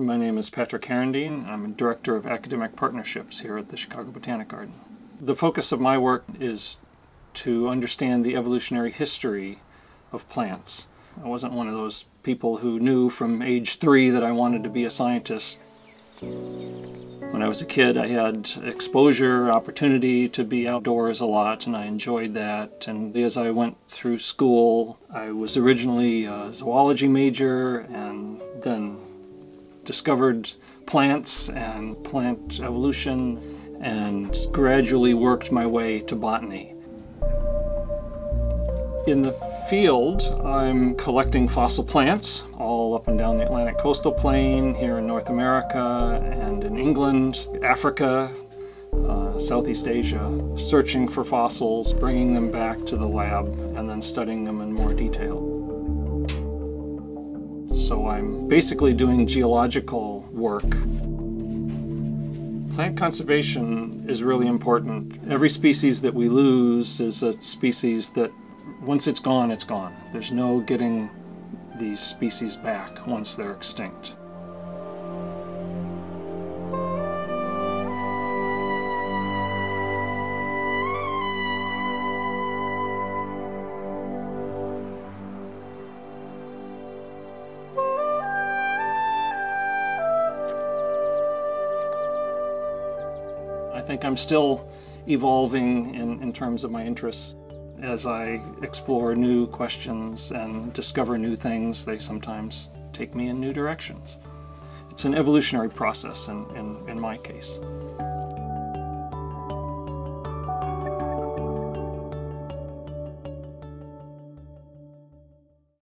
My name is Patrick Herendeen. I'm a Director of Academic Partnerships here at the Chicago Botanic Garden. The focus of my work is to understand the evolutionary history of plants. I wasn't one of those people who knew from age 3 that I wanted to be a scientist. When I was a kid, I had exposure, opportunity to be outdoors a lot, and I enjoyed that. And as I went through school, I was originally a zoology major, and then discovered plants and plant evolution, and gradually worked my way to botany. In the field, I'm collecting fossil plants all up and down the Atlantic coastal plain, here in North America and in England, Africa, Southeast Asia, searching for fossils, bringing them back to the lab, and then studying them in more detail. So I'm basically doing geological work. Plant conservation is really important. Every species that we lose is a species that once it's gone, it's gone. There's no getting these species back once they're extinct. I think I'm still evolving in terms of my interests. As I explore new questions and discover new things, they sometimes take me in new directions. It's an evolutionary process in my case.